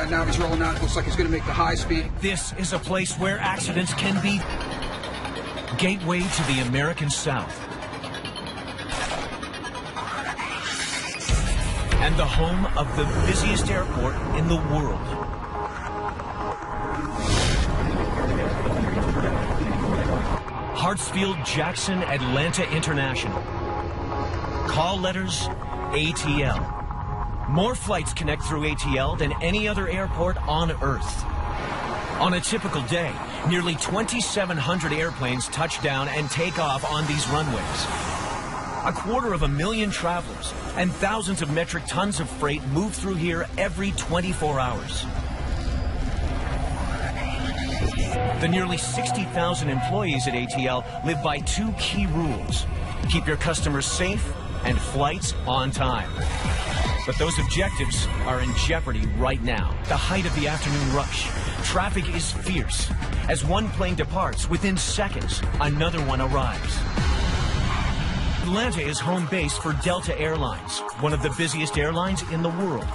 and now he's rolling out. It looks like he's going to make the high speed. This is a place where accidents can be. Gateway to the American South. And the home of the busiest airport in the world. Hartsfield-Jackson Atlanta International. Call letters, ATL. More flights connect through ATL than any other airport on Earth. On a typical day, nearly 2,700 airplanes touch down and take off on these runways. A 250,000 travelers and thousands of metric tons of freight move through here every 24 hours. The nearly 60,000 employees at ATL live by two key rules: keep your customers safe and flights on time. But those objectives are in jeopardy right now. The height of the afternoon rush, traffic is fierce. As one plane departs, within seconds, another one arrives. Atlanta is home base for Delta Airlines, one of the busiest airlines in the world.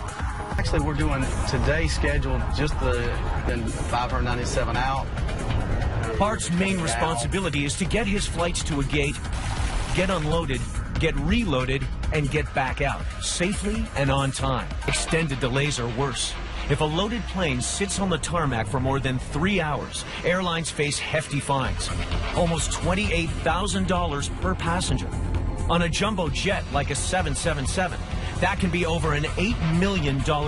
Actually, we're doing today's schedule, just the 597 out. Hart's main responsibility is to get his flights to a gate, get unloaded, get reloaded, and get back out safely and on time. Extended delays are worse. If a loaded plane sits on the tarmac for more than 3 hours, airlines face hefty fines, almost $28,000 per passenger. On a jumbo jet like a 777, that can be over an $8 million